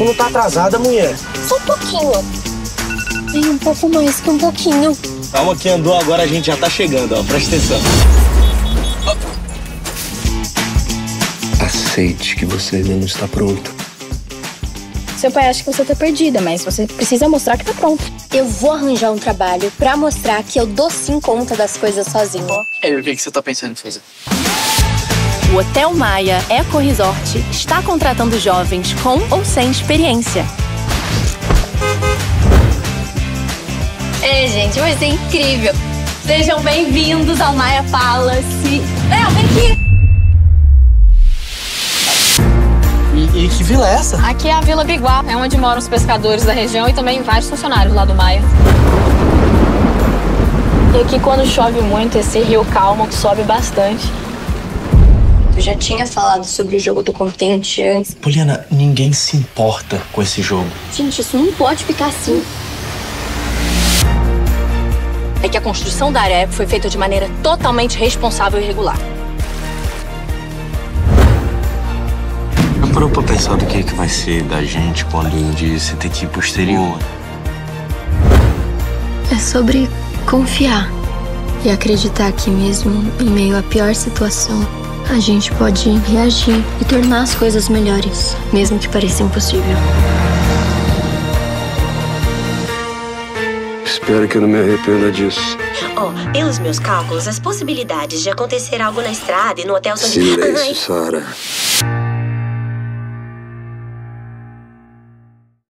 Tu não tá atrasada, mulher? Só um pouquinho. Tem um pouco mais que um pouquinho. Calma que andou, agora a gente já tá chegando, ó. Presta atenção. Aceite que você ainda não está pronto. Seu pai acha que você tá perdida, mas você precisa mostrar que tá pronto. Eu vou arranjar um trabalho pra mostrar que eu dou sim conta das coisas sozinho. É, o que você tá pensando em fazer? O Hotel Maia Eco Resort está contratando jovens com ou sem experiência. É, gente, vai ser incrível. Sejam bem-vindos ao Maia Palace. Léo, vem aqui! E que vila é essa? Aqui é a Vila Biguá, é onde moram os pescadores da região e também vários funcionários lá do Maia. E aqui, quando chove muito, esse rio calmo que sobe bastante. Eu já tinha falado sobre o jogo do contente antes. Poliana, ninguém se importa com esse jogo. Gente, isso não pode ficar assim. É que a construção da areia foi feita de maneira totalmente responsável e regular. Eu parou pra pensar do que vai ser da gente quando um dia você ter que ir pro exterior. É sobre confiar e acreditar que mesmo em meio à pior situação, a gente pode reagir e tornar as coisas melhores, mesmo que pareça impossível. Espero que eu não me arrependa disso. Oh, pelos meus cálculos, as possibilidades de acontecer algo na estrada e no hotel... Silêncio, Sara.